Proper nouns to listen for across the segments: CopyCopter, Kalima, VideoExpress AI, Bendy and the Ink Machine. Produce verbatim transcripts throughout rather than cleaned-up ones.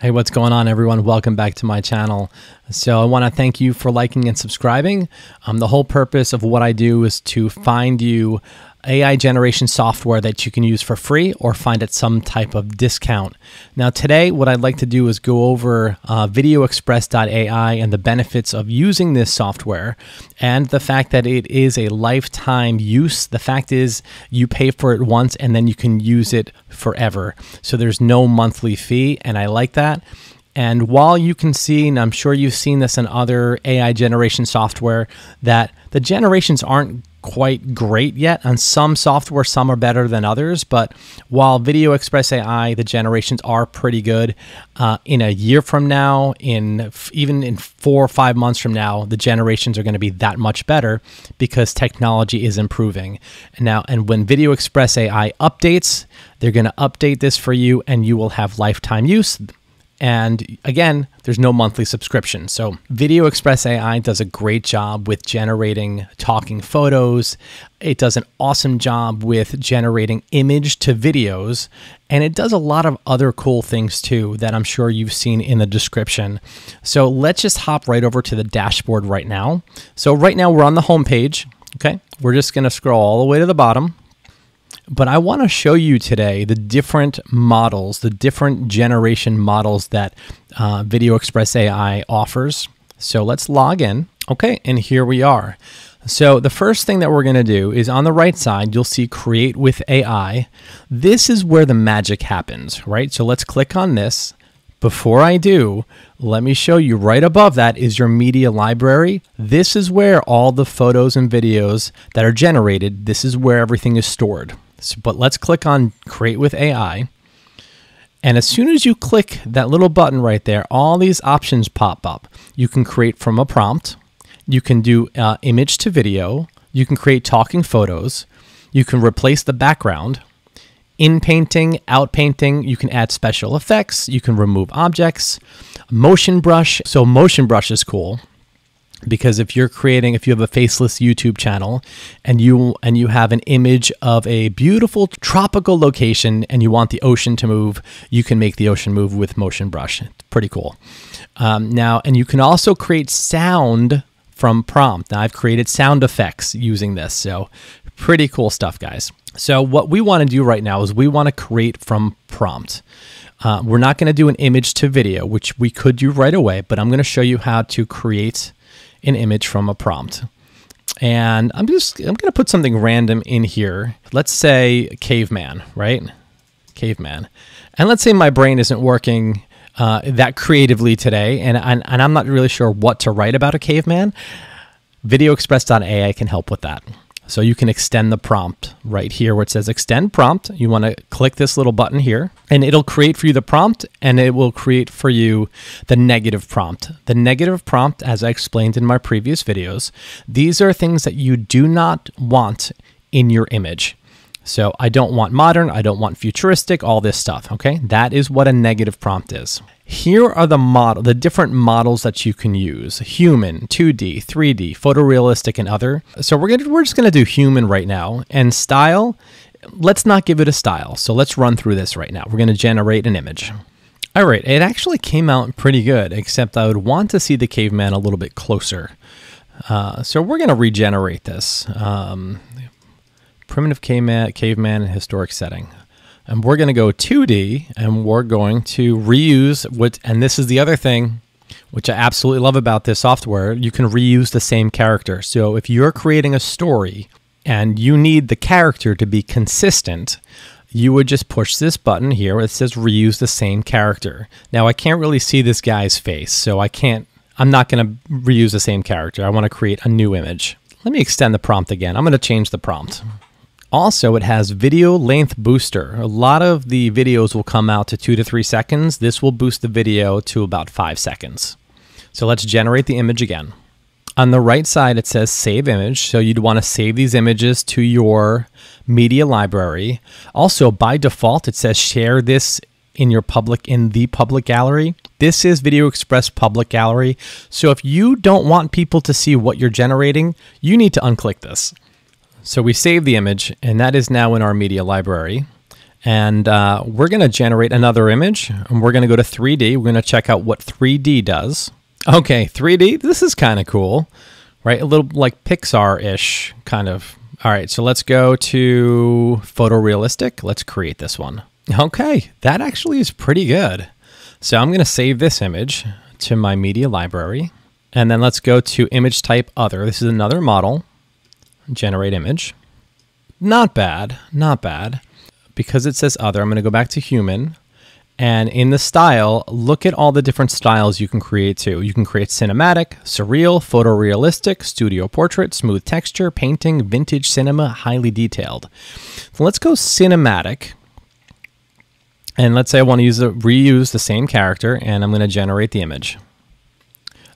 Hey, what's going on, everyone? Welcome back to my channel. So I want to thank you for liking and subscribing. Um, the whole purpose of what I do is to find you A I generation software that you can use for free or find at some type of discount. Now today, what I'd like to do is go over uh, VideoExpress dot A I and the benefits of using this software and the fact that it is a lifetime use. The fact is you pay for it once and then you can use it forever. So there's no monthly fee, and I like that. And while you can see, and I'm sure you've seen this in other A I generation software, that the generations aren't quite great yet on some software. Some are better than others, but while VideoExpress A I, the generations are pretty good, uh, in a year from now, in f even in four or five months from now, the generations are going to be that much better because technology is improving. And now, and when VideoExpress A I updates, they're going to update this for you and you will have lifetime use. And again, there's no monthly subscription. So VideoExpress A I does a great job with generating talking photos. It does an awesome job with generating image to videos. And it does a lot of other cool things too that I'm sure you've seen in the description. So let's just hop right over to the dashboard right now. So right now we're on the home page. Okay, we're just going to scroll all the way to the bottom. But I want to show you today the different models, the different generation models that uh, VideoExpress A I offers. So let's log in. Okay, and here we are. So the first thing that we're going to do is on the right side, you'll see Create with A I. This is where the magic happens, right? So let's click on this. Before I do, let me show you right above that is your media library. This is where all the photos and videos that are generated, this is where everything is stored. So, but let's click on Create with A I. And as soon as you click that little button right there, all these options pop up. You can create from a prompt. You can do uh, image to video. You can create talking photos. You can replace the background. In painting, out painting, you can add special effects. You can remove objects. Motion brush. So motion brush is cool, because if you're creating, if you have a faceless YouTube channel and you and you have an image of a beautiful tropical location and you want the ocean to move, you can make the ocean move with motion brush. It's pretty cool. Um, now, and you can also create sound from prompt. Now, I've created sound effects using this. So pretty cool stuff, guys. So what we want to do right now is we want to create from prompt. Uh, we're not going to do an image to video, which we could do right away, but I'm going to show you how to create an image from a prompt. And I'm just, I'm going to put something random in here. Let's say caveman, right? Caveman. And let's say my brain isn't working uh, that creatively today, and, and, and I'm not really sure what to write about a caveman. VideoExpress dot A I can help with that. So you can extend the prompt right here where it says extend prompt. You want to click this little button here and it'll create for you the prompt, and it will create for you the negative prompt. The negative prompt, as I explained in my previous videos, these are things that you do not want in your image. So I don't want modern, I don't want futuristic, all this stuff, okay? That is what a negative prompt is. Here are the model, the different models that you can use: human, two D, three D, photorealistic, and other. So we're gonna we're just gonna do human right now. And style, let's not give it a style. So let's run through this right now. We're gonna generate an image. All right, it actually came out pretty good, except I would want to see the caveman a little bit closer. Uh, so we're gonna regenerate this. Um, primitive caveman, caveman, and historic setting. And we're going to go two D, and we're going to reuse what, and this is the other thing which I absolutely love about this software, you can reuse the same character. So if you're creating a story and you need the character to be consistent, you would just push this button here where it says reuse the same character. Now I can't really see this guy's face, so I can't, I'm not going to reuse the same character. I want to create a new image. Let me extend the prompt again. I'm going to change the prompt. Also, it has video length booster. A lot of the videos will come out to two to three seconds. This will boost the video to about five seconds. So let's generate the image again. On the right side, it says save image. So you'd want to save these images to your media library. Also, by default, it says share this in your public, in the public gallery. This is VideoExpress public gallery. So if you don't want people to see what you're generating, you need to unclick this. So we save the image, and that is now in our media library. And uh, we're going to generate another image, and we're going to go to three D. We're going to check out what three D does. Okay, three D, this is kind of cool, right? A little like Pixar-ish kind of. All right, so let's go to photorealistic. Let's create this one. Okay, that actually is pretty good. So I'm going to save this image to my media library, and then let's go to image type other. This is another model. Generate image. Not bad, not bad. Because it says other, I'm going to go back to human, and in the style, look at all the different styles you can create too. You can create cinematic, surreal, photorealistic, studio portrait, smooth texture, painting, vintage cinema, highly detailed. So let's go cinematic, and let's say I want to use the, reuse the same character, and I'm going to generate the image.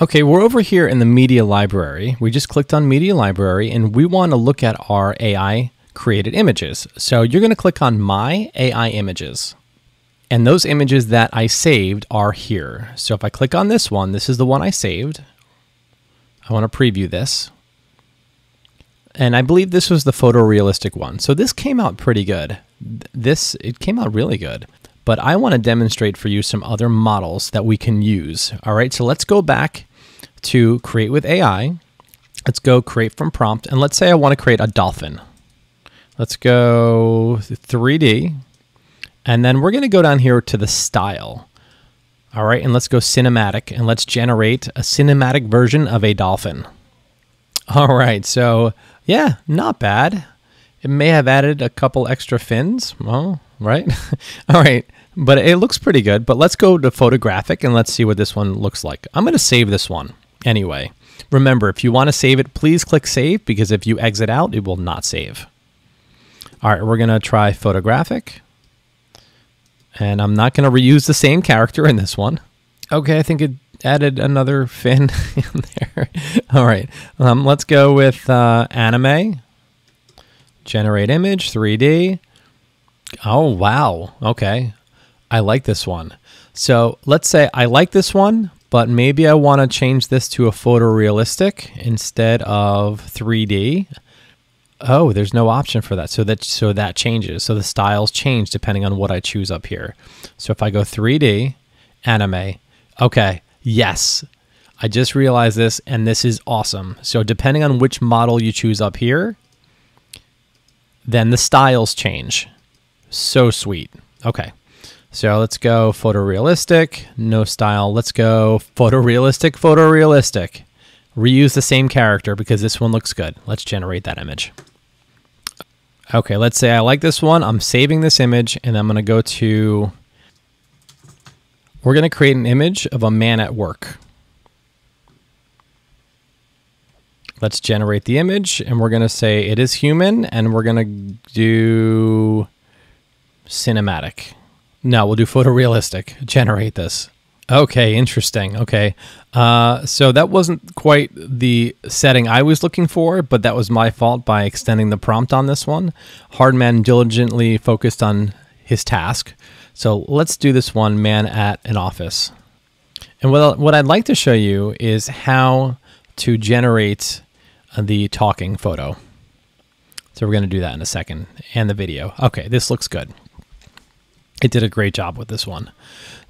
Okay, we're over here in the media library. We just clicked on media library, and we want to look at our A I created images. So you're going to click on My A I Images. And those images that I saved are here. So if I click on this one, this is the one I saved. I want to preview this. And I believe this was the photorealistic one. So this came out pretty good. This, it came out really good. But I want to demonstrate for you some other models that we can use. All right, so let's go back to Create with A I. Let's go Create from Prompt. And let's say I want to create a dolphin. Let's go three D, and then we're going to go down here to the style. All right, and let's go cinematic, and let's generate a cinematic version of a dolphin. All right, so yeah, not bad. It may have added a couple extra fins, well, right? All right, but it looks pretty good. But let's go to photographic, and let's see what this one looks like. I'm going to save this one anyway. Remember, if you want to save it, please click save, because if you exit out, it will not save. All right, we're going to try photographic, and I'm not going to reuse the same character in this one. Okay, I think it added another fin in there. All right, um, let's go with uh, anime, generate image, three D. Oh, wow. Okay, I like this one. So let's say I like this one, but maybe I want to change this to a photorealistic instead of three D. Oh, there's no option for that. So that so that changes. So the styles change depending on what I choose up here. So if I go three D, anime, okay, yes. I just realized this, and this is awesome. So depending on which model you choose up here, then the styles change. So sweet. Okay, so let's go photorealistic, no style. Let's go photorealistic, photorealistic. Reuse the same character because this one looks good. Let's generate that image. Okay, let's say I like this one. I'm saving this image, and I'm going to go to, we're going to create an image of a man at work. Let's generate the image, and we're going to say it is human, and we're going to do cinematic. No, we'll do photorealistic. Generate this. Okay, interesting. Okay, uh, so that wasn't quite the setting I was looking for, but that was my fault by extending the prompt on this one. Hardman diligently focused on his task. So let's do this one, man at an office. And what, what I'd like to show you is how to generate the talking photo. So we're going to do that in a second, and the video. Okay, this looks good. It did a great job with this one.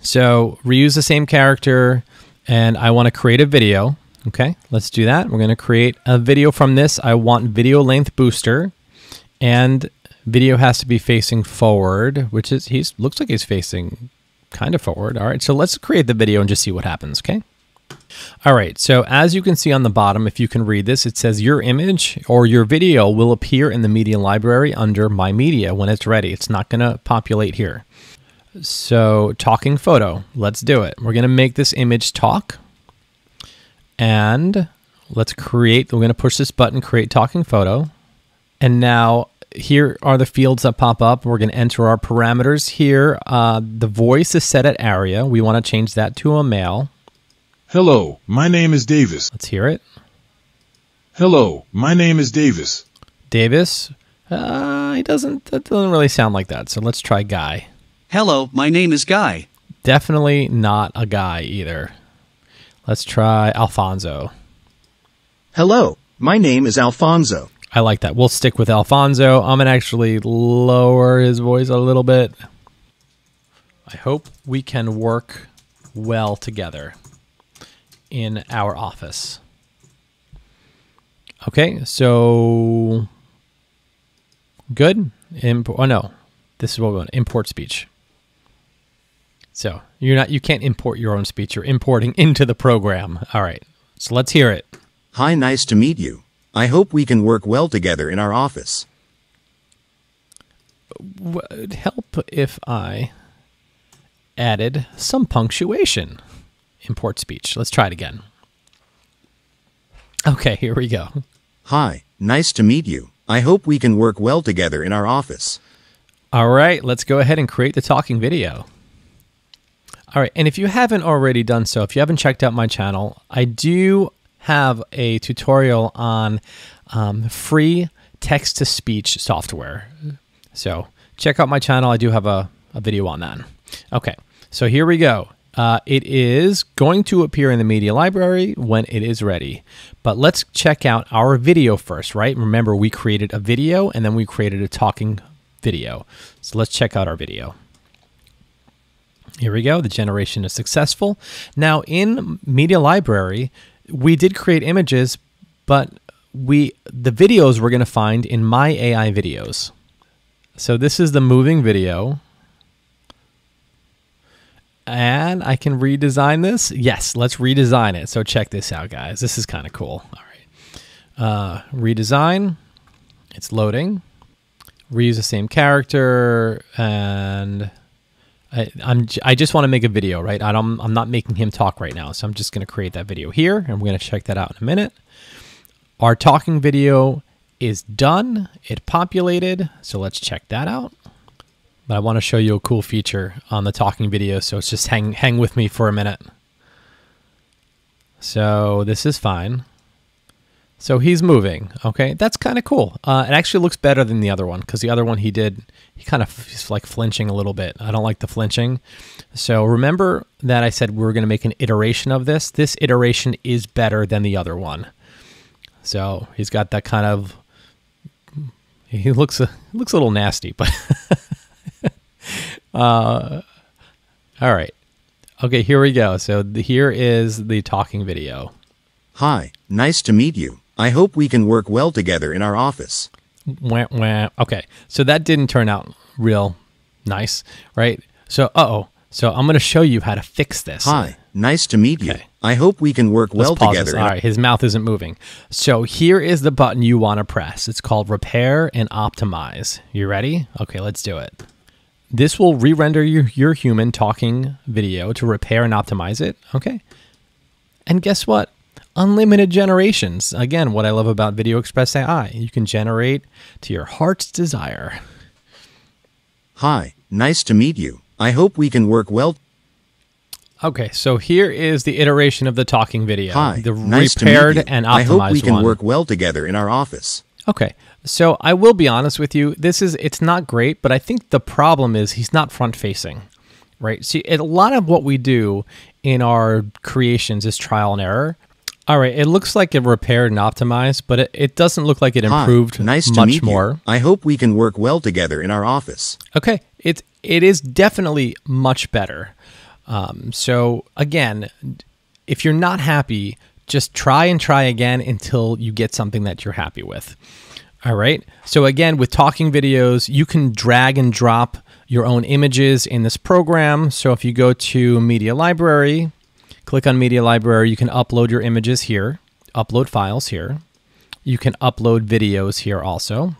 So reuse the same character, and I want to create a video. Okay, let's do that. We're going to create a video from this. I want video length booster, and video has to be facing forward, which is, he's looks like he's facing kind of forward. All right, so let's create the video and just see what happens, okay? All right, so as you can see on the bottom, if you can read this, it says your image or your video will appear in the media library under My Media when it's ready. It's not going to populate here. So talking photo, let's do it. We're going to make this image talk, and let's create, we're going to push this button, create talking photo. And now here are the fields that pop up. We're going to enter our parameters here. Uh, the voice is set at area. We want to change that to a male. Hello, my name is Davis. Let's hear it. Hello, my name is Davis. Davis, uh, he doesn't, that doesn't really sound like that. So let's try Guy. Hello, my name is Guy. Definitely not a guy either. Let's try Alfonso. Hello, my name is Alfonso. I like that. We'll stick with Alfonso. I'm gonna actually lower his voice a little bit. I hope we can work well together in our office. Okay, so good. Imp- oh no, this is what we want. Import speech. So you're not, you can't import your own speech. You're importing into the program. All right, so let's hear it. Hi, nice to meet you. I hope we can work well together in our office. Would help if I added some punctuation. Import speech. Let's try it again. Okay, here we go. Hi, nice to meet you. I hope we can work well together in our office. All right, let's go ahead and create the talking video. All right, and if you haven't already done so, if you haven't checked out my channel, I do have a tutorial on um, free text-to-speech software. So check out my channel. I do have a, a video on that. Okay, so here we go. Uh, it is going to appear in the media library when it is ready. But let's check out our video first, right? Remember, we created a video and then we created a talking video. So let's check out our video. Here we go. The generation is successful. Now in media library, we did create images, but we the videos we're going to find in My A I Videos. So this is the moving video. And I can redesign this. Yes, let's redesign it. So check this out, guys. This is kind of cool. All right. Uh, redesign. It's loading. Reuse the same character. And I, I'm, I just want to make a video, right? I don't, I'm not making him talk right now. So I'm just going to create that video here. And we're going to check that out in a minute. Our talking video is done. It populated. So let's check that out. But I want to show you a cool feature on the talking video, so it's just hang hang with me for a minute. So this is fine. So he's moving. Okay, that's kind of cool. Uh, it actually looks better than the other one because the other one he did, he kind of is like flinching a little bit. I don't like the flinching. So remember that I said we were going to make an iteration of this. This iteration is better than the other one. So he's got that kind of. He looks a looks a little nasty, but. Uh, all right. Okay, here we go. So the, here is the talking video. Hi, nice to meet you. I hope we can work well together in our office. Wah, wah. Okay, so that didn't turn out real nice, right? So, uh-oh. So I'm going to show you how to fix this. Hi, nice to meet you. Okay. I hope we can work well together. All right, his mouth isn't moving. So here is the button you want to press. It's called Repair and Optimize. You ready? Okay, let's do it. This will re-render your, your human talking video to repair and optimize it. Okay. And guess what? Unlimited generations. Again, what I love about VideoExpress A I. You can generate to your heart's desire. Hi, nice to meet you. I hope we can work well. Okay, so here is the iteration of the talking video. Hi, the nice repaired to meet you. And optimized I hope we can one. work well together in our office. Okay, so I will be honest with you. This is, it's not great, but I think the problem is he's not front-facing, right? See, a lot of what we do in our creations is trial and error. All right, it looks like it repaired and optimized, but it, it doesn't look like it improved Hi, nice much to meet more. You. I hope we can work well together in our office. Okay, it, it is definitely much better. Um, so again, if you're not happy, just try and try again until you get something that you're happy with. All right. So again, with talking videos, you can drag and drop your own images in this program. So if you go to Media Library, click on Media Library, you can upload your images here, upload files here. You can upload videos here also.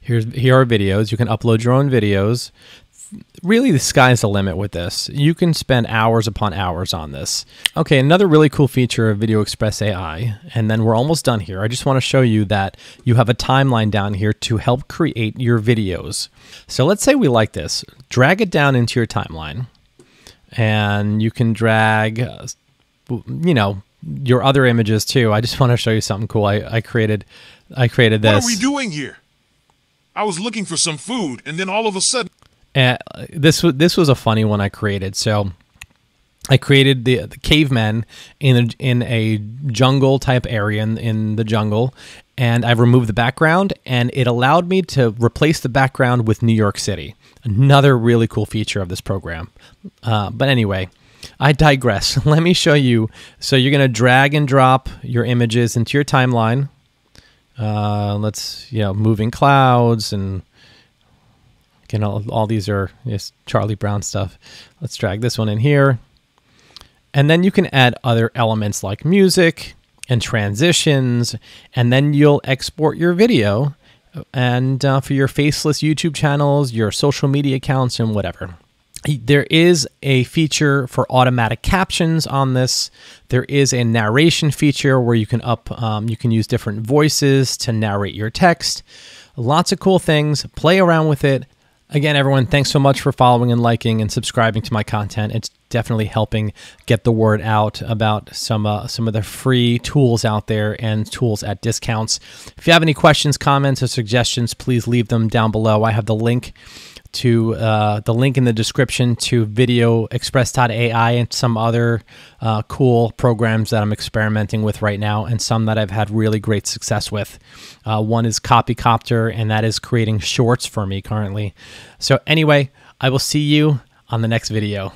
Here's, here are videos. You can upload your own videos. Really, the sky's the limit with this. You can spend hours upon hours on this. Okay, another really cool feature of VideoExpress A I, and then we're almost done here. I just want to show you that you have a timeline down here to help create your videos. So let's say we like this. Drag it down into your timeline, and you can drag, uh, you know, your other images too. I just want to show you something cool. I, I created, I created this. What are we doing here? I was looking for some food, and then all of a sudden. Uh, this, this was a funny one I created. So I created the, the caveman in a, in a jungle type area in, in the jungle, and I've removed the background, and it allowed me to replace the background with New York City. Another really cool feature of this program. Uh, but anyway, I digress. Let me show you. So you're going to drag and drop your images into your timeline. Uh, let's, you know, moving clouds and again, all, all these are just Charlie Brown stuff. Let's drag this one in here. And then you can add other elements like music and transitions, and then you'll export your video and uh, for your faceless YouTube channels, your social media accounts, and whatever. There is a feature for automatic captions on this. There is a narration feature where you can up, um, you can use different voices to narrate your text. Lots of cool things. Play around with it. Again, everyone, thanks so much for following and liking and subscribing to my content. It's definitely helping get the word out about some uh, some of the free tools out there and tools at discounts. If you have any questions, comments, or suggestions, please leave them down below. I have the link to uh, the link in the description to VideoExpress dot A I and some other uh, cool programs that I'm experimenting with right now, and some that I've had really great success with. Uh, one is CopyCopter, and that is creating shorts for me currently. So anyway, I will see you on the next video.